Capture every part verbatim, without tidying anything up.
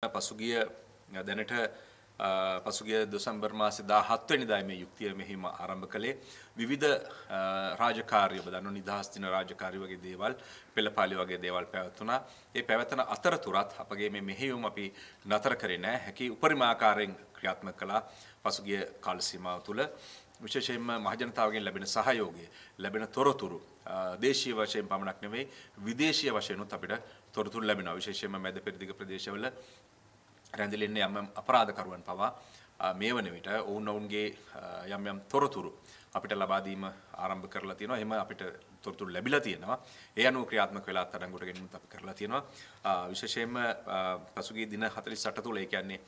පසුගිය දැනට පසුගිය දෙසැම්බර් මාසේ දහහත් වෙනිදා මේ යුක්තිය මෙහිම ආරම්භ කළේ විවිධ රාජකාරි ඔබ දන්නවා නිදහස් දින රාජකාරි වගේ දේවල් පෙළපාලි වගේ දේවල් පැවතුණා. ඒ පැවතන අතරතුරත් අපගේ මේ මෙහෙයුම් අපි නතර කරේ නැහැ. හැකි උපරිම ආකාරයෙන් ක්‍රියාත්මක කළා පසුගිය කාල සීමාව තුළ. විශේෂයෙන්ම මහජනතාවගෙන් ලැබෙන සහයෝගය ලැබෙන තොරතුරු දේශීය වශයෙන් පමණක් නෙවෙයි විදේශීය වශයෙන්ත් අපිට තොරතුරු ලැබෙනවා. විශේෂයෙන්ම මැද පෙරදිග ප්‍රදේශවල රැඳිලෙන්නේ යම් යම් අපරාධකරුවන් පවා මේ වන විට ඔවුන් ඔවුන්ගේ යම් යම් තොරතුරු අපිට ලබා දීම ආරම්භ කරලා තියෙනවා. එහෙම අපිට තොරතුරු ලැබිලා තියෙනවා. ඒ අනුව ක්‍රියාත්මක වෙලා අත්අඩංගුවට ගැනීමත් අපි කරලා තියෙනවා. විශේෂයෙන්ම පසුගිය දින හතළිස් අට තුළ ඒ කියන්නේ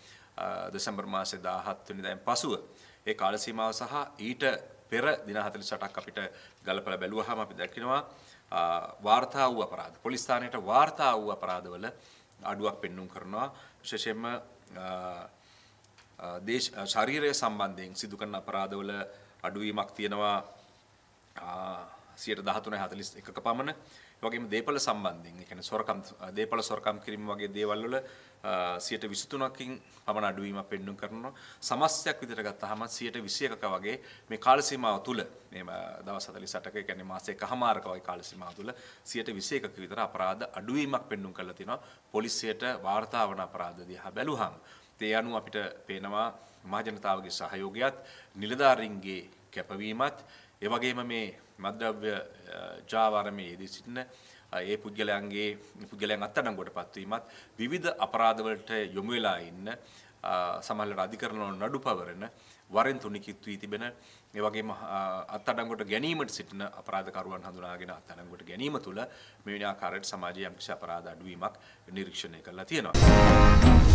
දෙසැම්බර් මාසේ දහහත් වෙනිදායින් පසුව ඒ කාල සීමාව සහ ඊට පෙර දින හතළිස් අටක් අපිට ගලපලා බැලුවාම අපි දකිනවා වාර්තා වූ අපරාධ පොලිස් ස්ථානයට වාර්තා වූ අපරාධවල අඩුවක් පෙන්නුම් කරනවා. විශේෂයෙන්ම දේශ ශාරීරික සම්බන්ධයෙන් සිදු කරන අපරාධවල අඩුවීමක් තියෙනවා සීයට දහතුනයි හතළිස් එකක පමණ. ඒ වගේම දේපල සම්බන්ධයෙන් ඒ කියන්නේ සොරකම් දේපල සොරකම් කිරීම වගේ දේවල් වල සීයට විසිතුනකින් පමණ අඩුවීමක් පෙන්නුම් කරනවා. සමස්තයක් විදිහට ගත්තාම සීයට විසිඑකක වගේ මේ කාල සීමාව තුළ මේ දවස් හතළිස් අටක ඒ කියන්නේ මාස එකහමාරක වගේ කාල සීමාව තුළ සීයට විසිඑකක විතර අපරාධ අඩුවීමක් පෙන්නුම් කරලා තිනවා. පොලිසියට වාර්තා වන අපරාධ දිහා බැලුවාම ඒ අනුව අපිට පේනවා මහජනතාවගේ සහයෝගයත් නිලධාරීන්ගේ කැපවීමත් ඒ වගේම මේ මද්ද්‍රව්‍ය ජාවාරමේදී සිටින ඒ පුද්ගලයන්ගේ පුද්ගලයන් අත්අඩංගුවටපත් වීමත් විවිධ අපරාධවලට යොමු වෙලා ඉන්න සමහරවිට අධිකරණ නඩු පවරන වරෙන් තුනිකිත් වී තිබෙන ඒ වගේම අත්අඩංගුවට ගැනීමට සිටින අපරාධකරුවන් හඳුනාගෙන අත්අඩංගුවට ගැනීම තුළ මේ ආකාරයට සමාජයේ යම්කිසි අපරාධ අඩුවීමක් නිරීක්ෂණය කරලා තියෙනවා.